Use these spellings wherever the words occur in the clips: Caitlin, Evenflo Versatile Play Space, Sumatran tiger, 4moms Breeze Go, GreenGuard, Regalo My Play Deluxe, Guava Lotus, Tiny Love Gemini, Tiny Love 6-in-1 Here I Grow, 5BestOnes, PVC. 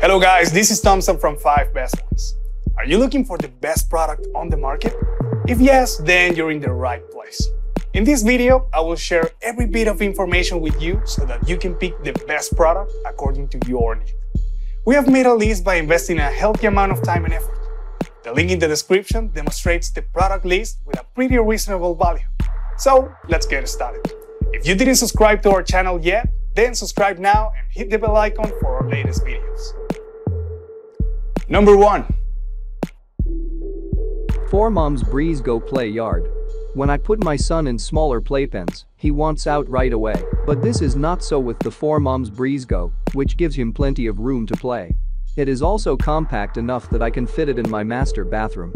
Hello guys, this is Thompson from 5 Best Ones. Are you looking for the best product on the market? If yes, then you're in the right place. In this video, I will share every bit of information with you so that you can pick the best product according to your need. We have made a list by investing a healthy amount of time and effort. The link in the description demonstrates the product list with a pretty reasonable value. So let's get started. If you didn't subscribe to our channel yet, then subscribe now and hit the bell icon for our latest videos. Number 1. 4moms Breeze Go Play Yard. When I put my son in smaller playpens, he wants out right away, but this is not so with the 4moms Breeze Go, which gives him plenty of room to play. It is also compact enough that I can fit it in my master bathroom.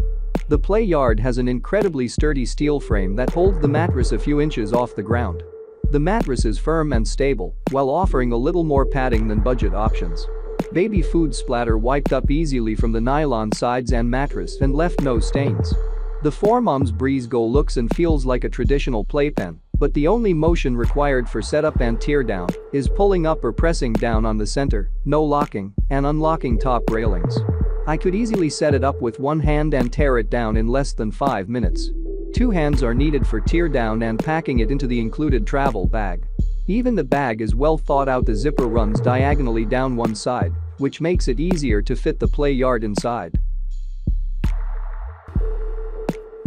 The play yard has an incredibly sturdy steel frame that holds the mattress a few inches off the ground. The mattress is firm and stable, while offering a little more padding than budget options. Baby food splatter wiped up easily from the nylon sides and mattress and left no stains. The 4moms Breeze Go looks and feels like a traditional playpen, but the only motion required for setup and teardown is pulling up or pressing down on the center, no locking and unlocking top railings. I could easily set it up with one hand and tear it down in less than 5 minutes. 2 hands are needed for teardown and packing it into the included travel bag. Even the bag is well thought out. The zipper runs diagonally down one side, which makes it easier to fit the play yard inside.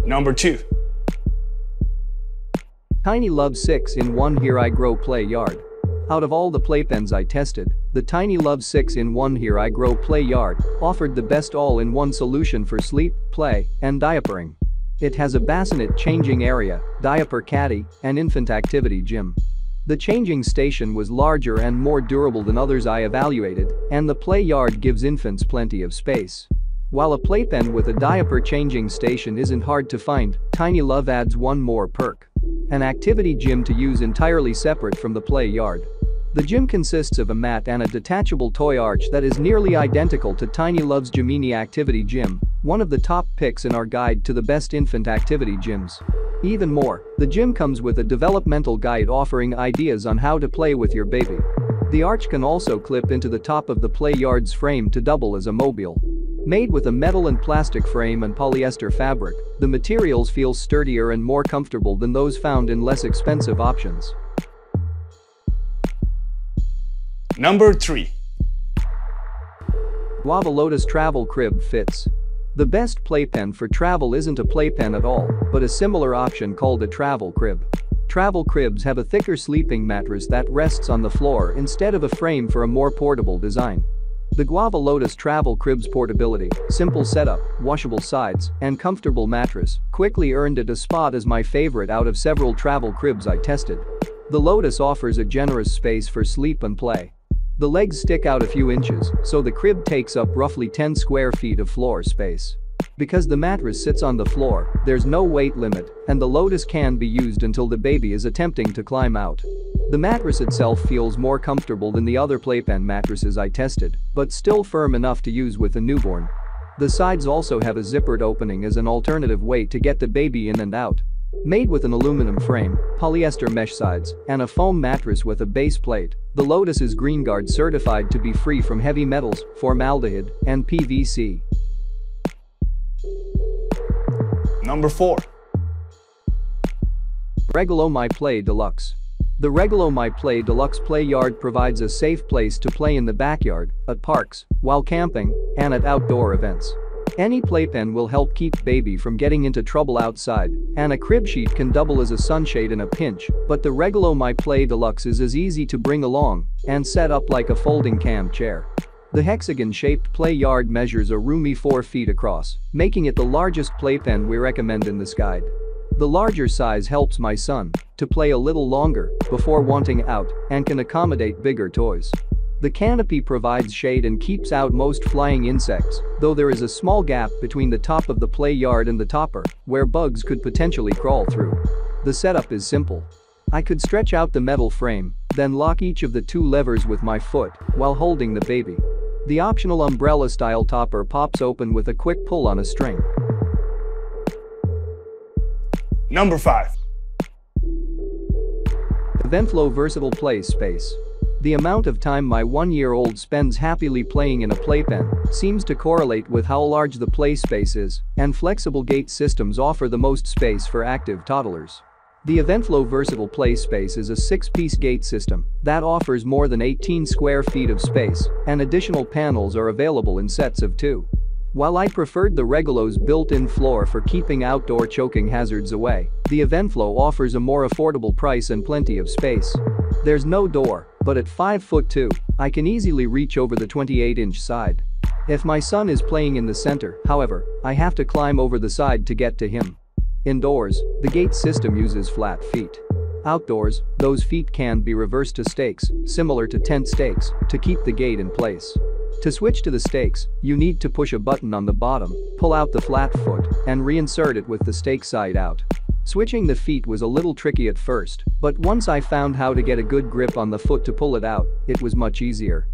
Number 2. Tiny Love 6-in-1 Here I Grow Play Yard. Out of all the playpens I tested, the Tiny Love 6-in-1 Here I Grow Play Yard offered the best all-in-one solution for sleep, play, and diapering. It has a bassinet changing area, diaper caddy, and infant activity gym. The changing station was larger and more durable than others I evaluated, and the play yard gives infants plenty of space. While a playpen with a diaper changing station isn't hard to find, Tiny Love adds one more perk: an activity gym to use entirely separate from the play yard. The gym consists of a mat and a detachable toy arch that is nearly identical to Tiny Love's Gemini Activity Gym, one of the top picks in our guide to the best infant activity gyms. Even more, the gym comes with a developmental guide offering ideas on how to play with your baby. The arch can also clip into the top of the play yard's frame to double as a mobile. Made with a metal and plastic frame and polyester fabric, the materials feel sturdier and more comfortable than those found in less expensive options. Number 3. Guava Lotus Travel Crib Fits. The best playpen for travel isn't a playpen at all, but a similar option called a travel crib. Travel cribs have a thicker sleeping mattress that rests on the floor instead of a frame for a more portable design. The Guava Lotus Travel Crib's portability, simple setup, washable sides, and comfortable mattress quickly earned it a spot as my favorite out of several travel cribs I tested. The Lotus offers a generous space for sleep and play. The legs stick out a few inches, so the crib takes up roughly 10 square feet of floor space. Because the mattress sits on the floor, there's no weight limit, and the Lotus can be used until the baby is attempting to climb out. The mattress itself feels more comfortable than the other playpen mattresses I tested, but still firm enough to use with a newborn. The sides also have a zippered opening as an alternative way to get the baby in and out. Made with an aluminum frame, polyester mesh sides, and a foam mattress with a base plate, the Lotus is GreenGuard certified to be free from heavy metals, formaldehyde, and PVC. Number 4. Regalo My Play Deluxe. The Regalo My Play Deluxe play yard provides a safe place to play in the backyard, at parks, while camping, and at outdoor events. Any playpen will help keep baby from getting into trouble outside, and a crib sheet can double as a sunshade in a pinch, but the Regalo My Play Deluxe is as easy to bring along and set up like a folding cam chair. The hexagon-shaped play yard measures a roomy 4 feet across, making it the largest playpen we recommend in this guide. The larger size helps my son to play a little longer before wanting out and can accommodate bigger toys. The canopy provides shade and keeps out most flying insects, though there is a small gap between the top of the play yard and the topper, where bugs could potentially crawl through. The setup is simple. I could stretch out the metal frame, then lock each of the 2 levers with my foot while holding the baby. The optional umbrella-style topper pops open with a quick pull on a string. Number 5. Evenflo Versatile Play Space. The amount of time my one-year-old spends happily playing in a playpen seems to correlate with how large the play space is, and flexible gate systems offer the most space for active toddlers. The Evenflo Versatile Play Space is a 6-piece gate system that offers more than 18 square feet of space, and additional panels are available in sets of 2. While I preferred the Regalo's built-in floor for keeping outdoor choking hazards away, the Evenflo offers a more affordable price and plenty of space. There's no door, but at 5'2", I can easily reach over the 28-inch side. If my son is playing in the center, however, I have to climb over the side to get to him. Indoors, the gate system uses flat feet. Outdoors, those feet can be reversed to stakes, similar to tent stakes, to keep the gate in place. To switch to the stakes, you need to push a button on the bottom, pull out the flat foot, and reinsert it with the stake side out. Switching the feet was a little tricky at first, but once I found how to get a good grip on the foot to pull it out, it was much easier.